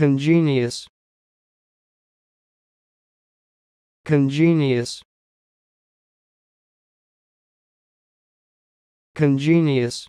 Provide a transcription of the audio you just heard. Congenious. Congenious. Congenious.